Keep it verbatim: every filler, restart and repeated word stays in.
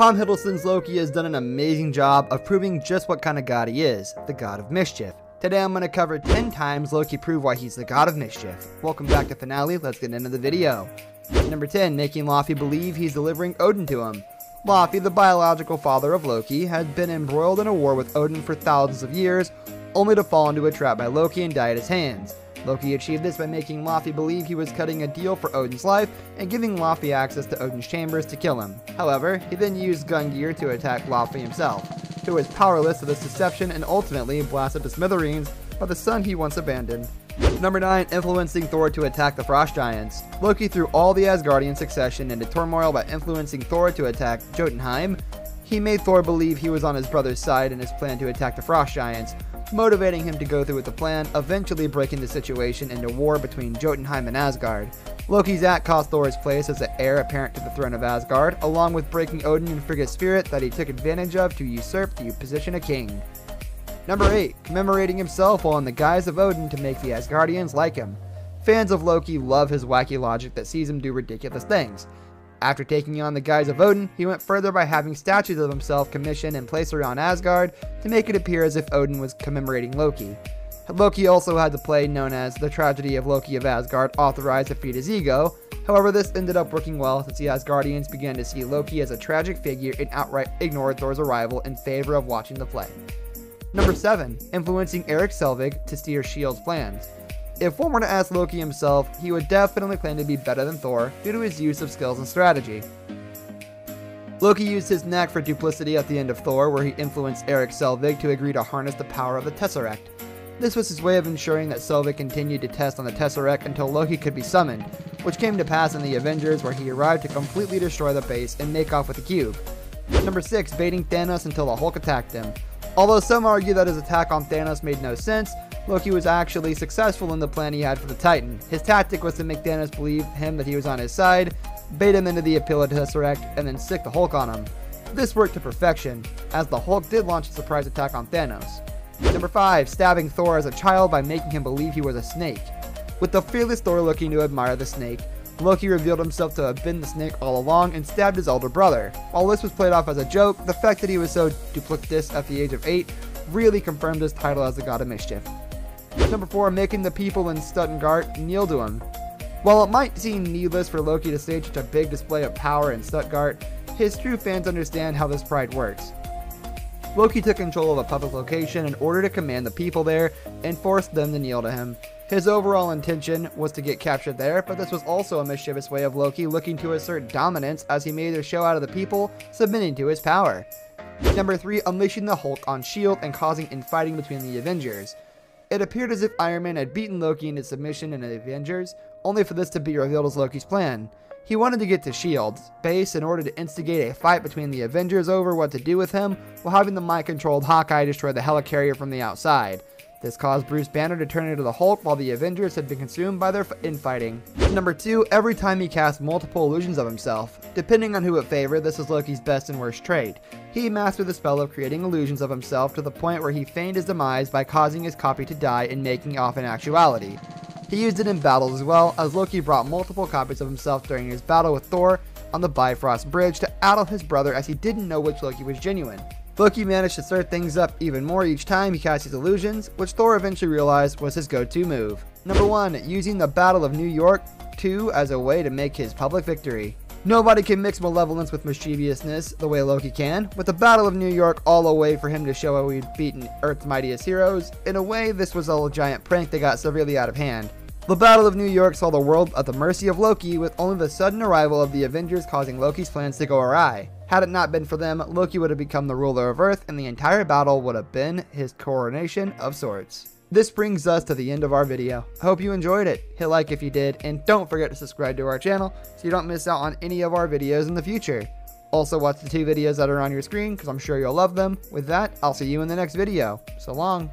Tom Hiddleston's Loki has done an amazing job of proving just what kind of god he is, the god of mischief. Today I'm going to cover ten times Loki proved why he's the god of mischief. Welcome back to Finale, let's get into the video. Number ten, making Laufey believe he's delivering Odin to him. Laufey, the biological father of Loki, had been embroiled in a war with Odin for thousands of years, only to fall into a trap by Loki and die at his hands. Loki achieved this by making Laufey believe he was cutting a deal for Odin's life and giving Laufey access to Odin's chambers to kill him. However, he then used Gungnir to attack Laufey himself, who was powerless to this deception and ultimately blasted to smithereens by the son he once abandoned. Number nine. Influencing Thor to attack the Frost Giants. Loki threw all the Asgardian succession into turmoil by influencing Thor to attack Jotunheim. He made Thor believe he was on his brother's side in his plan to attack the Frost Giants, motivating him to go through with the plan, eventually breaking the situation into war between Jotunheim and Asgard. Loki's act cost Thor his place as the heir apparent to the throne of Asgard, along with breaking Odin and Frigga's spirit that he took advantage of to usurp the position of king. Number eight. Commemorating himself while in the guise of Odin to make the Asgardians like him. Fans of Loki love his wacky logic that sees him do ridiculous things. After taking on the guise of Odin, he went further by having statues of himself commissioned and placed around Asgard to make it appear as if Odin was commemorating Loki. Loki also had the play known as The Tragedy of Loki of Asgard authorized to feed his ego. However, this ended up working well since the Asgardians began to see Loki as a tragic figure and outright ignored Thor's arrival in favor of watching the play. Number seven. Influencing Erik Selvig to steer S H I E L D plans. If one were to ask Loki himself, he would definitely claim to be better than Thor due to his use of skills and strategy. Loki used his knack for duplicity at the end of Thor, where he influenced Erik Selvig to agree to harness the power of the Tesseract. This was his way of ensuring that Selvig continued to test on the Tesseract until Loki could be summoned, which came to pass in the Avengers where he arrived to completely destroy the base and make off with the cube. Number six. Baiting Thanos until the Hulk attacked him. Although some argue that his attack on Thanos made no sense, Loki was actually successful in the plan he had for the Titan. His tactic was to make Thanos believe him that he was on his side, bait him into the appeal of Tesseract, and then sick the Hulk on him. This worked to perfection, as the Hulk did launch a surprise attack on Thanos. Number five. Stabbing Thor as a child by making him believe he was a snake. With the fearless Thor looking to admire the snake, Loki revealed himself to have been the snake all along and stabbed his elder brother. While this was played off as a joke, the fact that he was so duplicitous at the age of eight really confirmed his title as the god of mischief. Number four. Making the people in Stuttgart kneel to him. While it might seem needless for Loki to stage such a big display of power in Stuttgart, his true fans understand how this pride works. Loki took control of a public location in order to command the people there and forced them to kneel to him. His overall intention was to get captured there, but this was also a mischievous way of Loki looking to assert dominance as he made a show out of the people submitting to his power. Number three. Unleashing the Hulk on S H I E L D and causing infighting between the Avengers. It appeared as if Iron Man had beaten Loki into submission in the Avengers, only for this to be revealed as Loki's plan. He wanted to get to S H I E L D's base in order to instigate a fight between the Avengers over what to do with him while having the mind-controlled Hawkeye destroy the helicarrier from the outside. This caused Bruce Banner to turn into the Hulk while the Avengers had been consumed by their infighting. Number two. Every time he cast multiple illusions of himself. Depending on who it favored, this was Loki's best and worst trait. He mastered the spell of creating illusions of himself to the point where he feigned his demise by causing his copy to die and making off in actuality. He used it in battles as well, as Loki brought multiple copies of himself during his battle with Thor on the Bifrost Bridge to addle his brother as he didn't know which Loki was genuine. Loki managed to stir things up even more each time he cast his illusions, which Thor eventually realized was his go-to move. Number one. Using the Battle of New York two as a way to make his public victory. Nobody can mix malevolence with mischievousness the way Loki can, with the Battle of New York all a way for him to show how he'd beaten Earth's mightiest heroes. In a way, this was all a giant prank that got severely out of hand. The Battle of New York saw the world at the mercy of Loki, with only the sudden arrival of the Avengers causing Loki's plans to go awry. Had it not been for them, Loki would have become the ruler of Earth, and the entire battle would have been his coronation of sorts. This brings us to the end of our video. Hope you enjoyed it. Hit like if you did, and don't forget to subscribe to our channel so you don't miss out on any of our videos in the future. Also watch the two videos that are on your screen because I'm sure you'll love them. With that, I'll see you in the next video. So long.